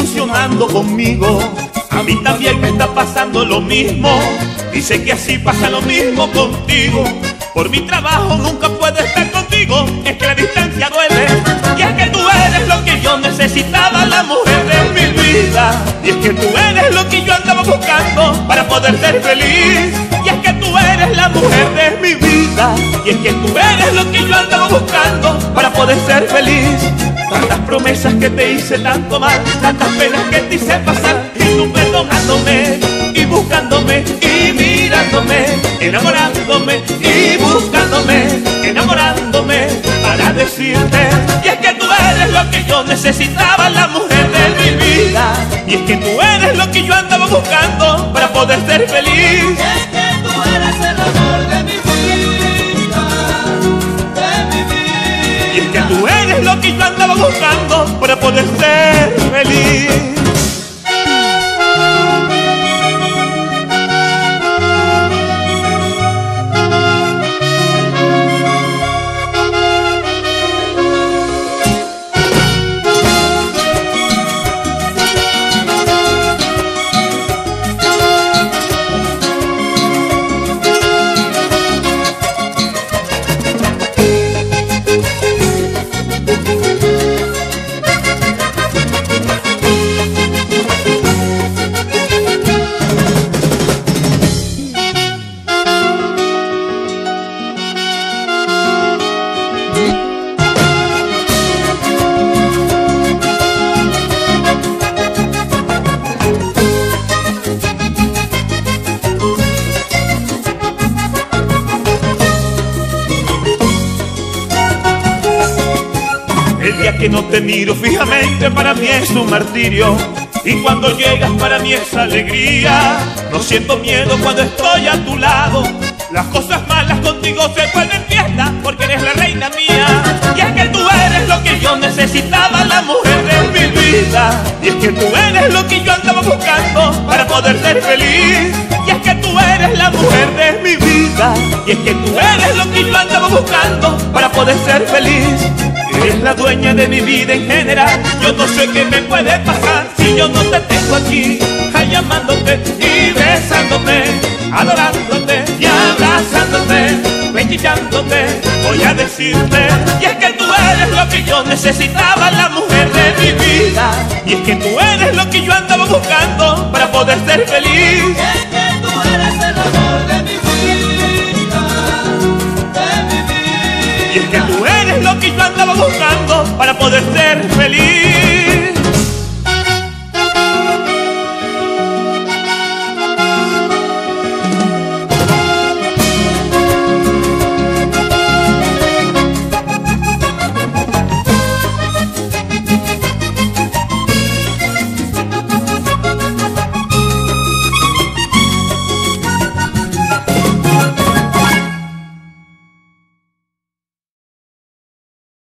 ilusionando conmigo. A mí también me está pasando lo mismo. Dice que así pasa lo mismo contigo. Por mi trabajo nunca puedo estar contigo. Es que la distancia duele. Y es que tú eres lo que yo necesitaba, la mujer de mi vida. Y es que tú eres lo que yo andaba buscando para poder ser feliz. Y es que tú eres la mujer de mi vida. Y es que tú eres lo que yo andaba buscando para poder ser feliz. Tantas promesas que te hice, tanto mal, tantas penas que te hice pasar. Y tú perdonándome, y buscándome, y mirándome, enamorándome, y buscándome, enamorándome, para decirte. Y es que tú eres lo que yo necesitaba, la mujer de mi vida. Y es que tú eres lo que yo andaba buscando para poder ser feliz. Es que tú eres el amor de mi vida, de mi vida. Y es que tú eres lo que yo andaba buscando para poder ser feliz. Que no te miro fijamente para mí es un martirio. Y cuando llegas para mí es alegría. No siento miedo cuando estoy a tu lado. Las cosas malas contigo se vuelven fiesta, porque eres la reina mía. Y es que tú eres lo que yo necesitaba, la mujer de mi vida. Y es que tú eres lo que yo andaba buscando para poder ser feliz. Y es que tú eres la mujer de mi vida. Y es que tú eres lo que yo andaba buscando para poder ser feliz. Eres la dueña de mi vida en general. Yo no sé qué me puede pasar si yo no te tengo aquí, llamándote y besándote, adorándote y abrazándote, bellillándote. Voy a decirte, y es que tú eres lo que yo necesitaba, la mujer de mi vida. Y es que tú eres lo que yo andaba buscando para poder ser feliz.